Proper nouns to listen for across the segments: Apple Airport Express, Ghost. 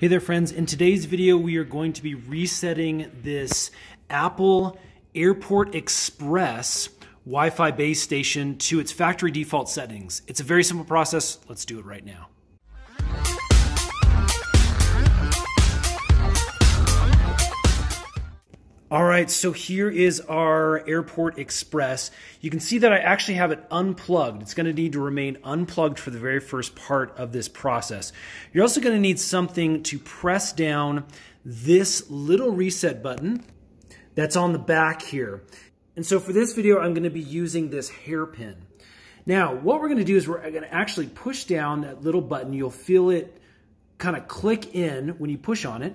Hey there friends, in today's video we are going to be resetting this Apple Airport Express Wi-Fi base station to its factory default settings. It's a very simple process. Let's do it right now. All right, so here is our Airport Express. You can see that I actually have it unplugged. It's gonna need to remain unplugged for the very first part of this process. You're also gonna need something to press down this little reset button that's on the back here. And so for this video, I'm gonna be using this hairpin. Now, what we're gonna do is we're gonna actually push down that little button. You'll feel it kind of click in when you push on it.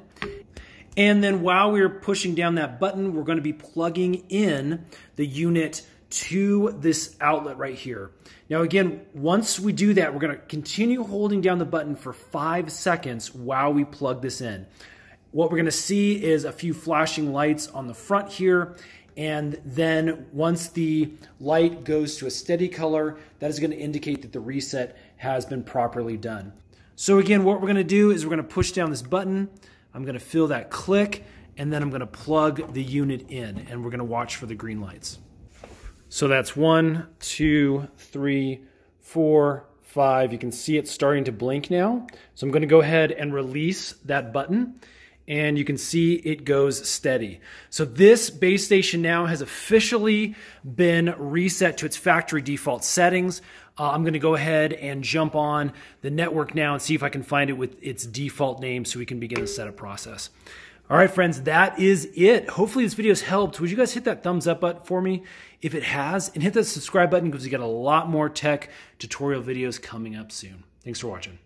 And then while we're pushing down that button, we're going to be plugging in the unit to this outlet right here. Now again, once we do that, we're going to continue holding down the button for 5 seconds while we plug this in. What we're going to see is a few flashing lights on the front here. And then once the light goes to a steady color, that is going to indicate that the reset has been properly done. So again, what we're going to do is we're going to push down this button. I'm gonna feel that click, and then I'm gonna plug the unit in, and we're gonna watch for the green lights. So that's 1, 2, 3, 4, 5. You can see it's starting to blink now. So I'm gonna go ahead and release that button, and you can see it goes steady. So this base station now has officially been reset to its factory default settings. I'm gonna go ahead and jump on the network now and see if I can find it with its default name so we can begin the setup process. All right, friends, that is it. Hopefully this video's helped. Would you guys hit that thumbs up button for me if it has? And hit that subscribe button because we got a lot more tech tutorial videos coming up soon. Thanks for watching.